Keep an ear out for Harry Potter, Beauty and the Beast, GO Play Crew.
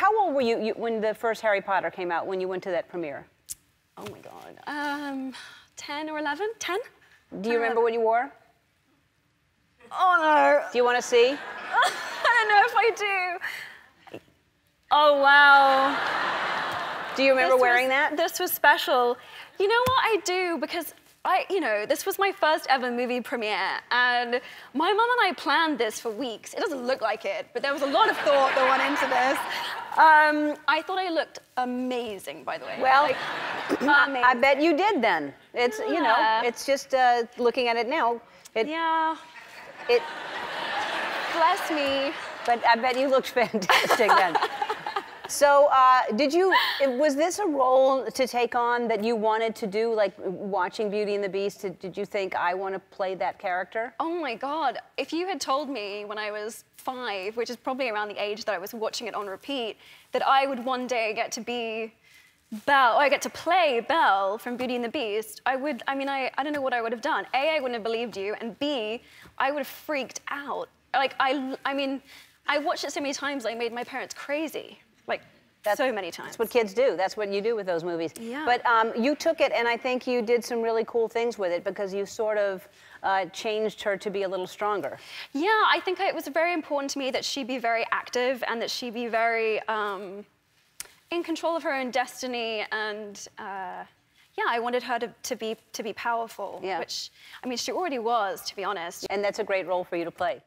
How old were you when the first Harry Potter came out, when you went to that premiere? Oh, my God. 10 or 11? 10? Do you remember what you wore? Oh, no. Do you want to see? I don't know if I do. Oh, wow. Do you remember wearing that? This was special. You know what I do? Because you know, this was my first ever movie premiere, and my mum and I planned this for weeks. It doesn't look like it, but there was a lot of thought that went into this. I thought I looked amazing, by the way. Well, like, I bet you did then. It's, yeah. You know, it's just looking at it now. It bless me. But I bet you looked fantastic then. So, was this a role to take on that you wanted to do, like watching Beauty and the Beast? Did you think, I want to play that character? Oh my God, if you had told me when I was 5, which is probably around the age that I was watching it on repeat, that I would one day get to be Belle, or I get to play Belle from Beauty and the Beast, I don't know what I would have done. A, I wouldn't have believed you, and B, I would have freaked out. Like, I watched it so many times, I made my parents crazy. Like, so many times. That's what kids do. That's what you do with those movies. Yeah. But you took it, and I think you did some really cool things with it, because you sort of changed her to be a little stronger. Yeah, I think it was very important to me that she be very active, and that she be very in control of her own destiny, and yeah, I wanted her to be powerful, which, I mean, she already was, to be honest. And that's a great role for you to play.